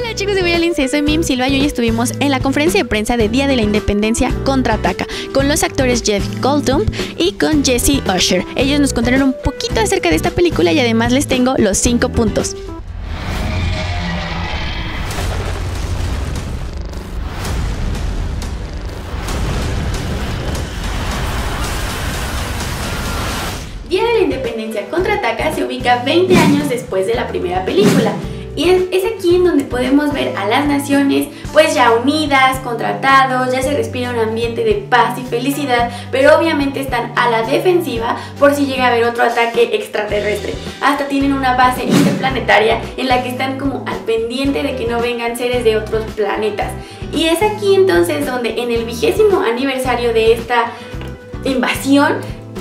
Hola chicos de Will Allen, soy Mim Silva y hoy estuvimos en la conferencia de prensa de Día de la Independencia Contraataca con los actores Jeff Goldblum y con Jesse Usher. Ellos nos contaron un poquito acerca de esta película y además les tengo los 5 puntos. Día de la Independencia Contraataca se ubica 20 años después de la primera película. Y es aquí en donde podemos ver a las naciones pues ya unidas, contratados, ya se respira un ambiente de paz y felicidad, pero obviamente están a la defensiva por si llega a haber otro ataque extraterrestre. Hasta tienen una base interplanetaria en la que están como al pendiente de que no vengan seres de otros planetas. Y es aquí entonces donde en el 20º aniversario de esta invasión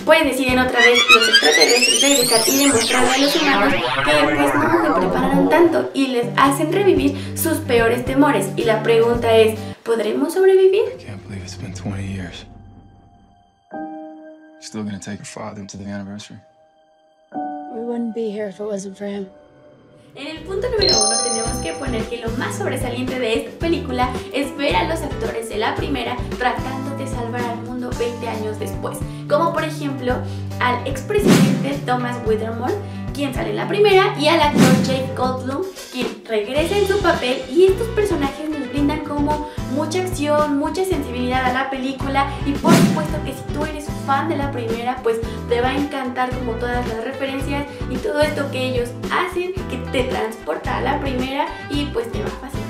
pues deciden otra vez los extraterrestres regresar y demostrarle a los humanos que pues no se prepararon tanto y les hacen revivir sus peores temores. Y la pregunta es, ¿podremos sobrevivir? En el punto número 1 tenemos que poner que lo más sobresaliente de esta película es ver a los actores de la primera tratando de salvar al mundo 20 años después. Como por ejemplo al expresidente Thomas Whitmore, quien sale en la primera, y al actor Jeff Goldblum, quien regresa en su papel, y estos personajes nos brindan como mucha acción, mucha sensibilidad a la película y por supuesto que si tú eres fan de la primera pues te va a encantar como todas las referencias y todo esto que ellos hacen que te transporta a la primera y pues te va a fascinar.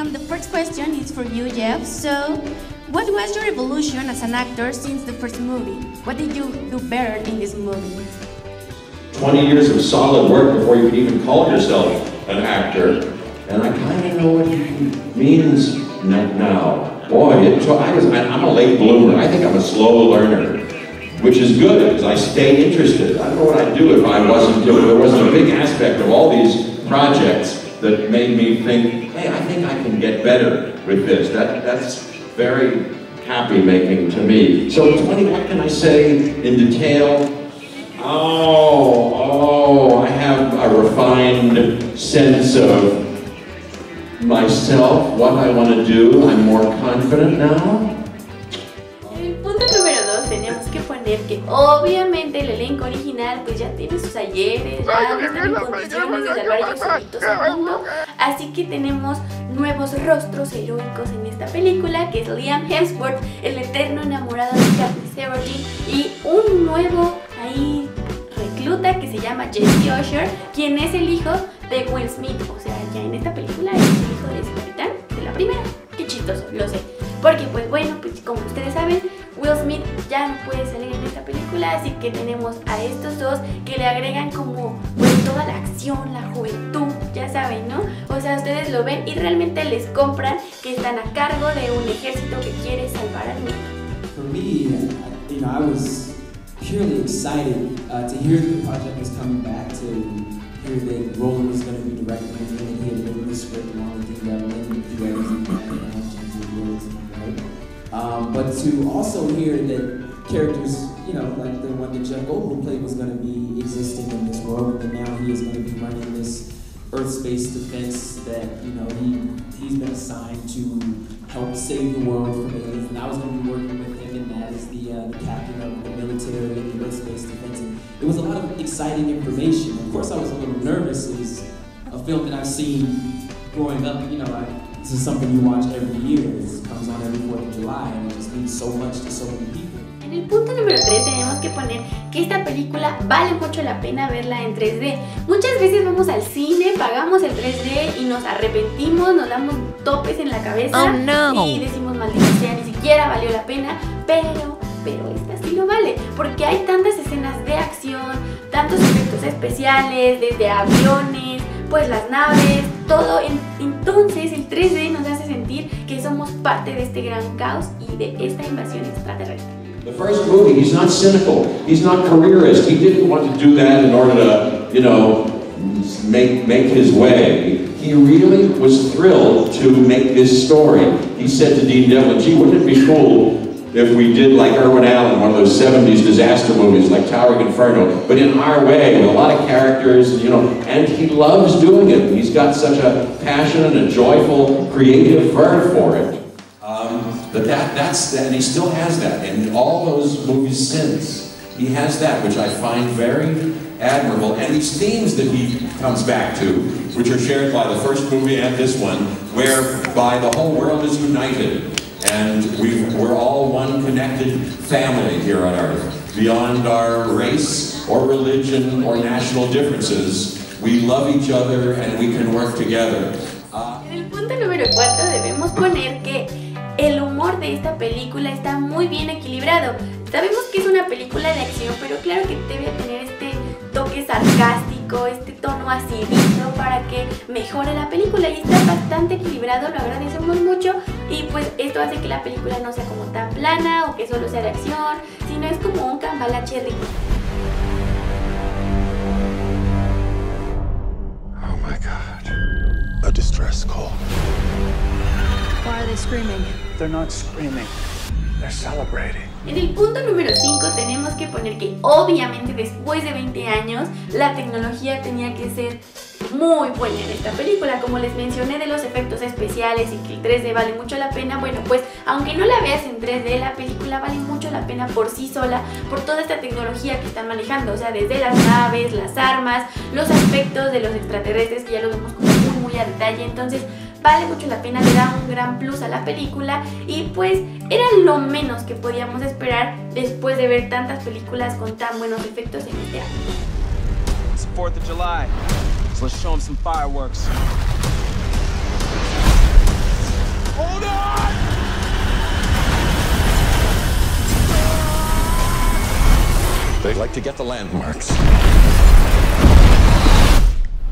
And the first question is for you, Jeff. So, what was your evolution as an actor since the first movie? What did you do better in this movie? 20 years of solid work before you could even call yourself an actor, and I kind of know what it means now. Boy, I'm a late bloomer. I think I'm a slow learner, which is good because I stay interested. I don't know what I'd do if I wasn't doing. There wasn't a big aspect of all these projects that made me think, hey, I think I can get better with this. That's very happy-making to me. So, 20, what can I say in detail? I have a refined sense of myself, what I want to do. I'm more confident now. El punto número 2 tenemos que poner que obviamente el elenco original pues ya tiene sus ayeres, ya están en condiciones de salvar ellos solitos al mundo. Así que tenemos nuevos rostros heroicos en esta película, que es Liam Hemsworth, el eterno enamorado de Catherine Severely, y un nuevo ahí recluta que se llama Jesse Usher, quien es el hijo de Will Smith. O sea, ya en esta película es el hijo de su capitán de la primera. Qué chistoso, lo sé. Porque pues bueno, pues como ustedes saben, Will Smith ya no puede salir en esta película, así que tenemos a estos dos que le agregan como pues toda la acción, la juventud, ya saben, ¿no? O sea, ustedes lo ven y realmente les compran que están a cargo de un ejército que quiere salvar al mundo. For me, you know, I was purely excited to hear the project was coming back, to hear that Roland was going to be directing it, and he had written the script along with Dean Devlin, who had written but to also hear that characters, you know, like the one that Jeff Goldblum played was going to be existing in this world, and now he is going to be running this Earth-space defense that, you know, he's been assigned to help save the world from aliens, and I was going to be working with him in that as the captain of the military and the Earth-space defense. And it was a lot of exciting information. Of course, I was a little nervous. It was a film that I've seen growing up, you know, this is something you watch every year. It comes on every 4th of July and it just means so much to so many people. En el punto número 3 tenemos que poner que esta película vale mucho la pena verla en 3D. Muchas veces vamos al cine, pagamos el 3D y nos arrepentimos, nos damos topes en la cabeza y decimos maldita sea, ni siquiera valió la pena, pero esta sí lo vale, porque hay tantas escenas de acción, tantos efectos especiales, desde aviones, pues las naves, todo. Entonces el 3D nos hace sentir que somos parte de este gran caos y de esta invasión extraterrestre. The first movie, he's not cynical, he's not careerist, he didn't want to do that in order to, you know, make his way. He really was thrilled to make this story. He said to Dean Devlin, gee, wouldn't it be cool if we did like Irwin Allen, one of those 70s disaster movies like Towering Inferno, but in our way, with a lot of characters, you know, and he loves doing it. He's got such a passion and a joyful, creative verve for it. But that's that, and he still has that, and all those movies since, he has that, which I find very admirable, and these themes that he comes back to, which are shared by the first movie and this one, whereby the whole world is united. And we're all one connected family here on Earth. Beyond our race or religion or national differences, we love each other and we can work together. En el punto número 4 debemos poner que el humor de esta película está muy bien equilibrado. Sabemos que es una película de acción, pero claro que debe tener este toque sarcástico, este tono acidito para que mejore la película, y está bastante equilibrado, lo agradecemos mucho, y pues esto hace que la película no sea como tan plana o que solo sea de acción, sino es como un cambalache rico. Oh my God, a distress call. Why are they screaming? They're not screaming. En el punto número 5 tenemos que poner que obviamente después de 20 años la tecnología tenía que ser muy buena en esta película. Como les mencioné de los efectos especiales y que el 3D vale mucho la pena, bueno, pues aunque no la veas en 3D, la película vale mucho la pena por sí sola, por toda esta tecnología que están manejando, o sea, desde las naves, las armas, los aspectos de los extraterrestres que ya los vemos como muy, muy a detalle, entonces vale mucho la pena, le da un gran plus a la película, y pues era lo menos que podíamos esperar después de ver tantas películas con tan buenos efectos en este año. It's 4th of July, so let's show them some fireworks. Hold on! They like to get the landmarks.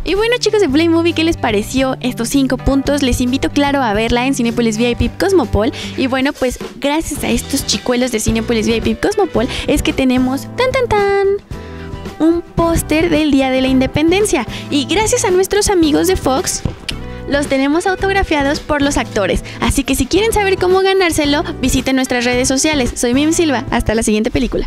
Y bueno, chicos de Play Movie, ¿qué les pareció estos 5 puntos? Les invito, claro, a verla en Cinepolis VIP Cosmopol. Y bueno, pues gracias a estos chicuelos de Cinepolis VIP Cosmopol es que tenemos un póster del Día de la Independencia. Y gracias a nuestros amigos de Fox, los tenemos autografiados por los actores. Así que si quieren saber cómo ganárselo, visiten nuestras redes sociales. Soy Mim Silva, hasta la siguiente película.